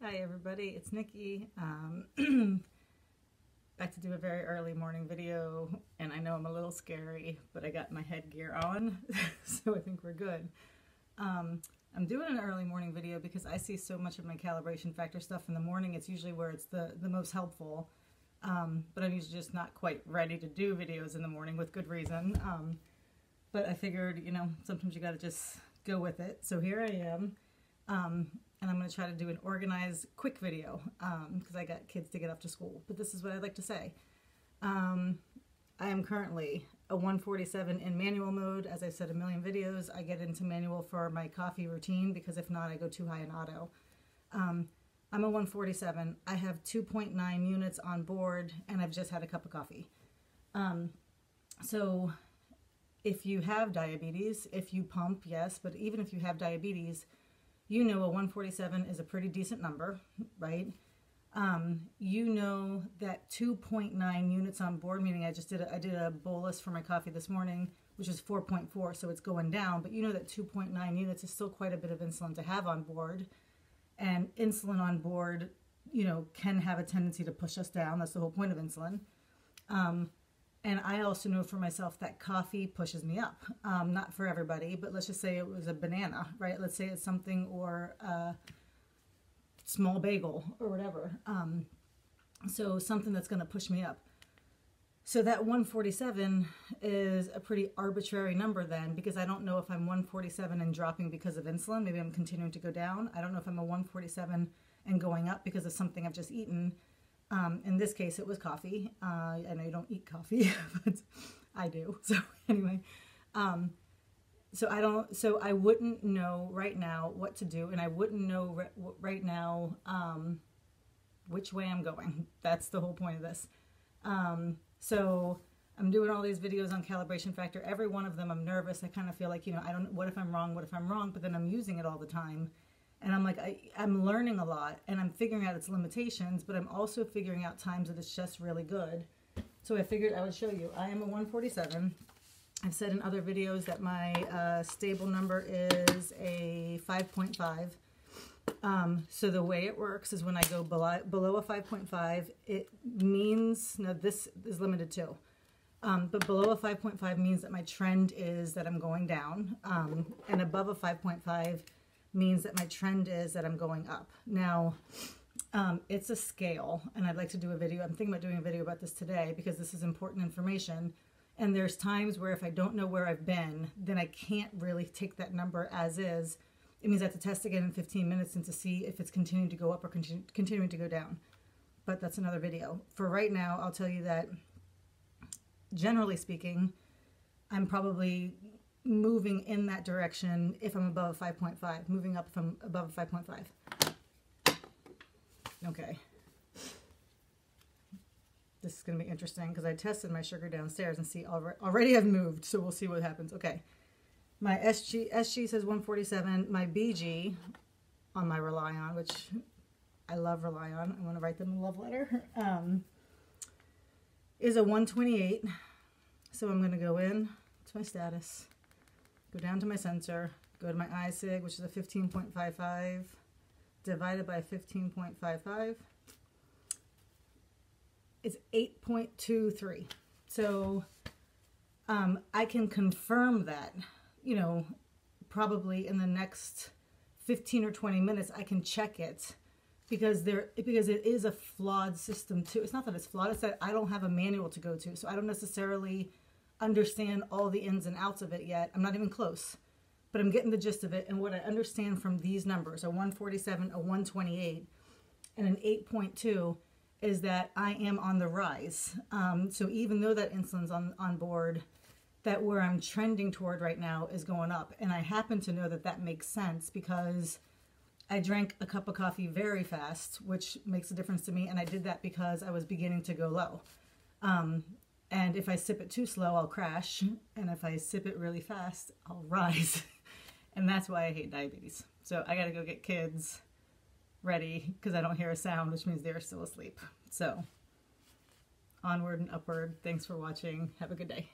Hi everybody, it's Nikki. Back to do a very early morning video, and I know I'm a little scary, but I got my headgear on, so I think we're good. I'm doing an early morning video because I see so much of my calibration factor stuff in the morning. It's usually where it's the most helpful, but I'm usually just not quite ready to do videos in the morning with good reason. But I figured, you know, sometimes you gotta just go with it, so here I am. And I'm going to try to do an organized, quick video because I got kids to get off to school. But this is what I'd like to say. I am currently a 147 in manual mode. As I've said a million videos, I get into manual for my coffee routine because if not, I go too high in auto. I'm a 147. I have 2.9 units on board, and I've just had a cup of coffee. So if you have diabetes, if you pump, yes, but even if you have diabetes, you know a 147 is a pretty decent number, right? You know that 2.9 units on board, meaning I just did a bolus for my coffee this morning, which is 4.4, so it's going down, but you know that 2.9 units is still quite a bit of insulin to have on board, and insulin on board, you know, can have a tendency to push us down. That's the whole point of insulin. And I also know for myself that coffee pushes me up. Not for everybody, but let's just say it was a banana, right? Let's say it's something or a small bagel or whatever. So something that's going to push me up. So that 147 is a pretty arbitrary number then, because I don't know if I'm 147 and dropping because of insulin. Maybe I'm continuing to go down. I don't know if I'm a 147 and going up because of something I've just eaten. In this case, it was coffee. I know you don't eat coffee, but I do. So anyway, so I wouldn't know right now what to do, and I wouldn't know right now which way I'm going. That's the whole point of this. So I'm doing all these videos on calibration factor. Every one of them, I'm nervous. I kind of feel like, you know, I don't. What if I'm wrong? What if I'm wrong? But then I'm using it all the time. And I'm like, I'm learning a lot, and I'm figuring out its limitations, but I'm also figuring out times that it's just really good. So I figured I would show you. I am a 147. I've said in other videos that my stable number is a 5.5. So the way it works is when I go below a 5.5, it means, now this is limited too, but below a 5.5 means that my trend is that I'm going down, and above a 5.5 means that my trend is that I'm going up. Now, it's a scale, and I'd like to do a video. I'm thinking about doing a video about this today because this is important information, and there's times where if I don't know where I've been, then I can't really take that number as is. It means I have to test again in 15 minutes and to see if it's continuing to go up or continuing to go down, but that's another video. For right now, I'll tell you that, generally speaking, I'm probably moving in that direction if I'm above 5.5, moving up if I'm above 5.5. Okay. This is going to be interesting because I tested my sugar downstairs and see already I've moved, so we'll see what happens. Okay. My SG says 147. My BG on my Rely On, which I love Rely On. I want to write them a love letter. Is a 128. So I'm going to go in to my status. Go down to my sensor, go to my ISIG, which is a 15.55, divided by 15.55. It's 8.23. So I can confirm that, you know, probably in the next 15 or 20 minutes, I can check it because it is a flawed system too. It's not that it's flawed, it's that I don't have a manual to go to. So I don't necessarily understand all the ins and outs of it yet. I'm not even close, but I'm getting the gist of it. And what I understand from these numbers, a 147, a 128, and an 8.2, is that I am on the rise. So even though that insulin's on board, that where I'm trending toward right now is going up. And I happen to know that that makes sense because I drank a cup of coffee very fast, which makes a difference to me. And I did that because I was beginning to go low. And if I sip it too slow, I'll crash. And if I sip it really fast, I'll rise. And that's why I hate diabetes. So I gotta go get kids ready because I don't hear a sound, which means they're still asleep. So onward and upward. Thanks for watching. Have a good day.